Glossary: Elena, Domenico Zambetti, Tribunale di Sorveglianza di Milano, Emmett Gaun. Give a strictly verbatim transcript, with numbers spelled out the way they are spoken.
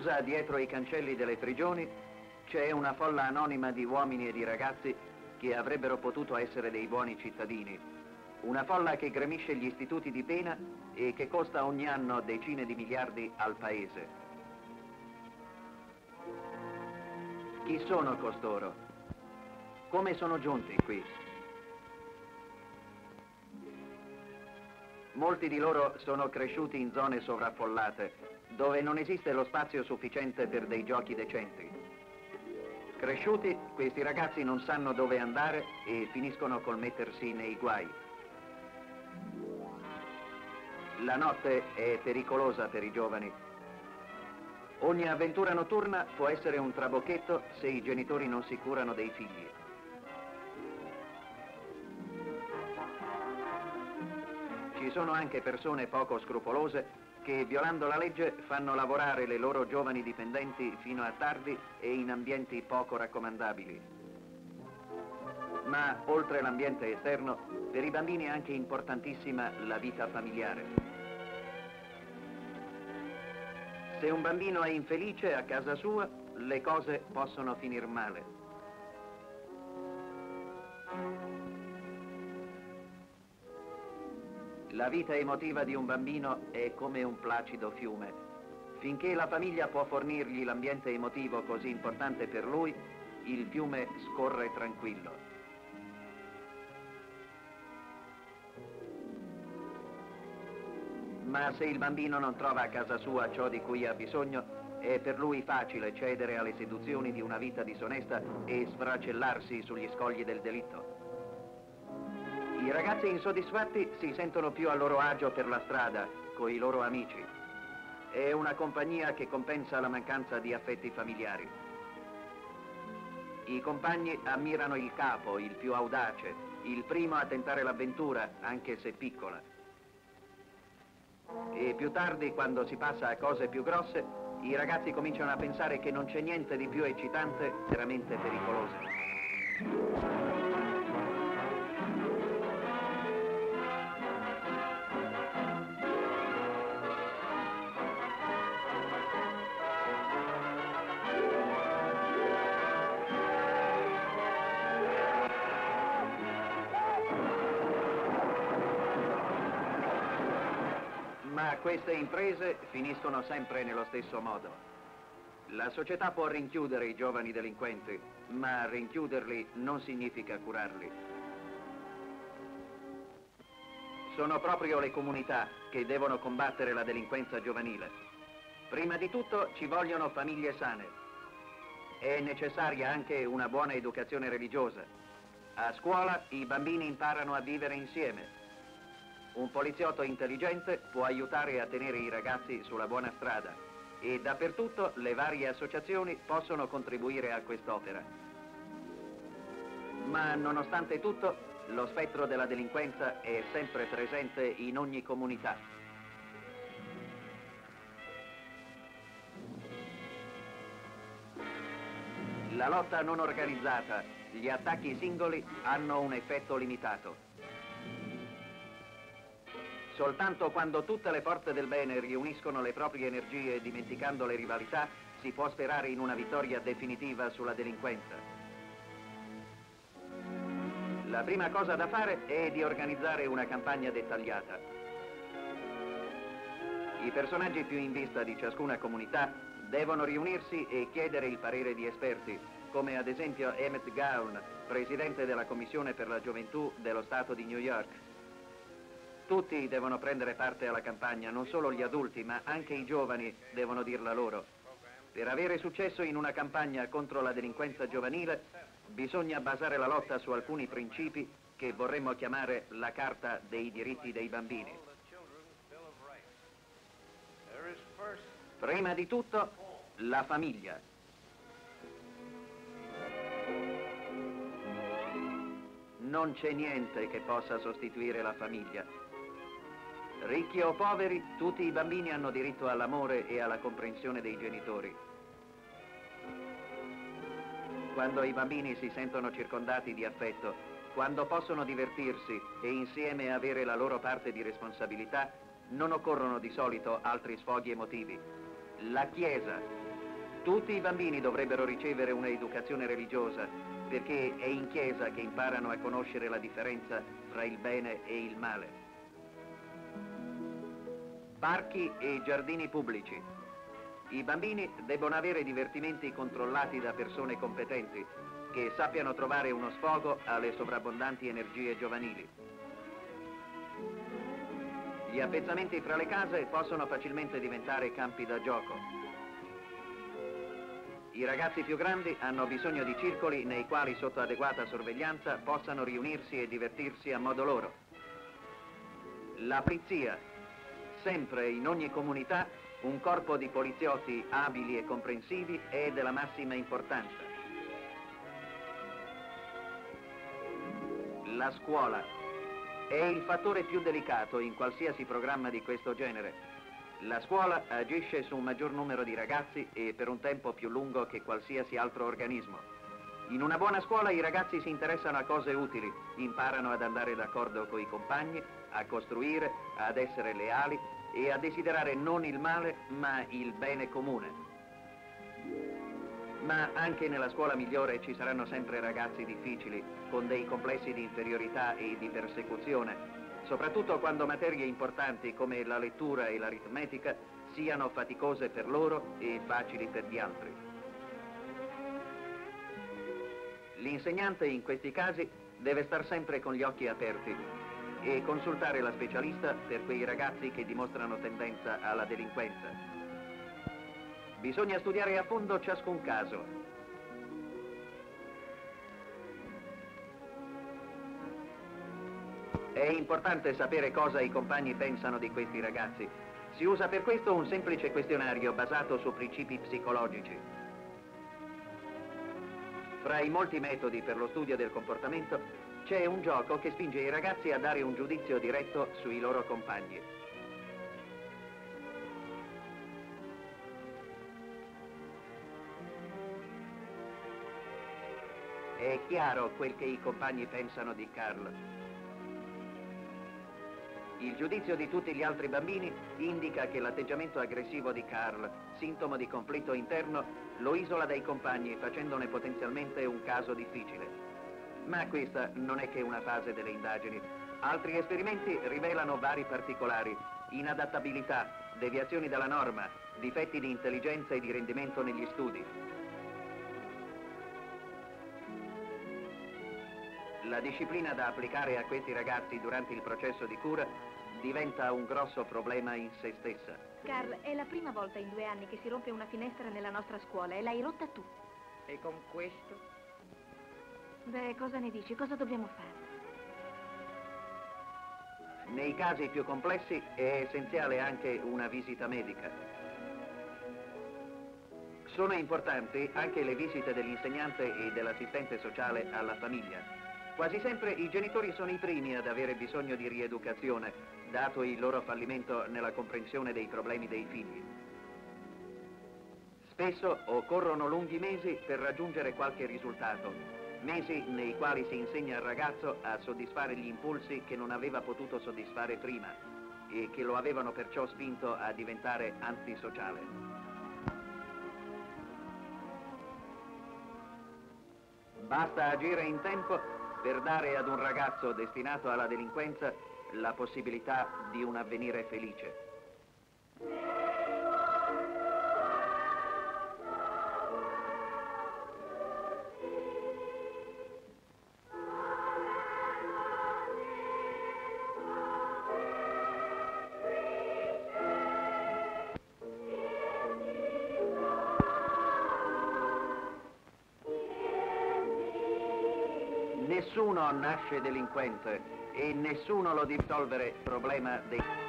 Chiusa dietro i cancelli delle prigioni c'è una folla anonima di uomini e di ragazzi che avrebbero potuto essere dei buoni cittadini. Una folla che gremisce gli istituti di pena e che costa ogni anno decine di miliardi al paese. Chi sono costoro? Come sono giunti qui? Molti di loro sono cresciuti in zone sovraffollate, dove non esiste lo spazio sufficiente per dei giochi decenti. Cresciuti, questi ragazzi non sanno dove andare e finiscono col mettersi nei guai. La notte è pericolosa per i giovani. Ogni avventura notturna può essere un trabocchetto se i genitori non si curano dei figli. Ci sono anche persone poco scrupolose che, violando la legge, fanno lavorare le loro giovani dipendenti fino a tardi e in ambienti poco raccomandabili. Ma, oltre l'ambiente esterno, per i bambini è anche importantissima la vita familiare. Se un bambino è infelice a casa sua, le cose possono finir male. La vita emotiva di un bambino è come un placido fiume. Finché la famiglia può fornirgli l'ambiente emotivo così importante per lui, il fiume scorre tranquillo. Ma se il bambino non trova a casa sua ciò di cui ha bisogno, è per lui facile cedere alle seduzioni di una vita disonesta e sfracellarsi sugli scogli del delitto. I ragazzi insoddisfatti si sentono più a loro agio per la strada, coi loro amici. È una compagnia che compensa la mancanza di affetti familiari. I compagni ammirano il capo, il più audace, il primo a tentare l'avventura, anche se piccola. E più tardi, quando si passa a cose più grosse, i ragazzi cominciano a pensare che non c'è niente di più eccitante, veramente pericoloso. Ma queste imprese finiscono sempre nello stesso modo. La società può rinchiudere i giovani delinquenti, ma rinchiuderli non significa curarli. Sono proprio le comunità che devono combattere la delinquenza giovanile. Prima di tutto ci vogliono famiglie sane. È necessaria anche una buona educazione religiosa. A scuola i bambini imparano a vivere insieme. Un poliziotto intelligente può aiutare a tenere i ragazzi sulla buona strada e dappertutto le varie associazioni possono contribuire a quest'opera. Ma nonostante tutto, lo spettro della delinquenza è sempre presente in ogni comunità. La lotta non organizzata, gli attacchi singoli hanno un effetto limitato. Soltanto quando tutte le forze del bene riuniscono le proprie energie dimenticando le rivalità, si può sperare in una vittoria definitiva sulla delinquenza. La prima cosa da fare è di organizzare una campagna dettagliata. I personaggi più in vista di ciascuna comunità devono riunirsi e chiedere il parere di esperti, come ad esempio Emmett Gaun, presidente della Commissione per la Gioventù dello Stato di New York. Tutti devono prendere parte alla campagna, non solo gli adulti, ma anche i giovani devono dirla loro. Per avere successo in una campagna contro la delinquenza giovanile, bisogna basare la lotta su alcuni principi che vorremmo chiamare la Carta dei diritti dei bambini. Prima di tutto, la famiglia. Non c'è niente che possa sostituire la famiglia. Ricchi o poveri, tutti i bambini hanno diritto all'amore e alla comprensione dei genitori. Quando i bambini si sentono circondati di affetto, quando possono divertirsi e insieme avere la loro parte di responsabilità, non occorrono di solito altri sfoghi emotivi. La Chiesa, Tutti i bambini dovrebbero ricevere una educazione religiosa, perché è in chiesa che imparano a conoscere la differenza tra il bene e il male. Parchi e giardini pubblici. I bambini debbono avere divertimenti controllati da persone competenti, che sappiano trovare uno sfogo alle sovrabbondanti energie giovanili. Gli appezzamenti fra le case possono facilmente diventare campi da gioco. I ragazzi più grandi hanno bisogno di circoli nei quali, sotto adeguata sorveglianza, possano riunirsi e divertirsi a modo loro. La polizia. Sempre, in ogni comunità, un corpo di poliziotti abili e comprensivi è della massima importanza. La scuola è il fattore più delicato in qualsiasi programma di questo genere. La scuola agisce su un maggior numero di ragazzi e per un tempo più lungo che qualsiasi altro organismo. In una buona scuola i ragazzi si interessano a cose utili, imparano ad andare d'accordo coi compagni, a costruire, ad essere leali e a desiderare non il male ma il bene comune. Ma anche nella scuola migliore ci saranno sempre ragazzi difficili, con dei complessi di inferiorità e di persecuzione, soprattutto quando materie importanti come la lettura e l'aritmetica siano faticose per loro e facili per gli altri. L'insegnante in questi casi deve star sempre con gli occhi aperti e consultare la specialista per quei ragazzi che dimostrano tendenza alla delinquenza. Bisogna studiare a fondo ciascun caso. È importante sapere cosa i compagni pensano di questi ragazzi. Si usa per questo un semplice questionario basato su principi psicologici. Fra i molti metodi per lo studio del comportamento c'è un gioco che spinge i ragazzi a dare un giudizio diretto sui loro compagni. È chiaro quel che i compagni pensano di Carl. Il giudizio di tutti gli altri bambini indica che l'atteggiamento aggressivo di Carl, sintomo di conflitto interno, lo isola dai compagni, facendone potenzialmente un caso difficile. Ma questa non è che una fase delle indagini. Altri esperimenti rivelano vari particolari: inadattabilità, deviazioni dalla norma, difetti di intelligenza e di rendimento negli studi. La disciplina da applicare a questi ragazzi durante il processo di cura diventa un grosso problema in se stessa. Carl, è la prima volta in due anni che si rompe una finestra nella nostra scuola e l'hai rotta tu. E con questo? Beh, cosa ne dici? Cosa dobbiamo fare? Nei casi più complessi è essenziale anche una visita medica. Sono importanti anche le visite dell'insegnante e dell'assistente sociale alla famiglia. Quasi sempre i genitori sono i primi ad avere bisogno di rieducazione, dato il loro fallimento nella comprensione dei problemi dei figli. Spesso occorrono lunghi mesi per raggiungere qualche risultato, mesi nei quali si insegna al ragazzo a soddisfare gli impulsi che non aveva potuto soddisfare prima e che lo avevano perciò spinto a diventare antisociale. Basta agire in tempo per dare ad un ragazzo destinato alla delinquenza la possibilità di un avvenire felice. Nessuno nasce delinquente e nessuno lo deve risolvere il problema dei...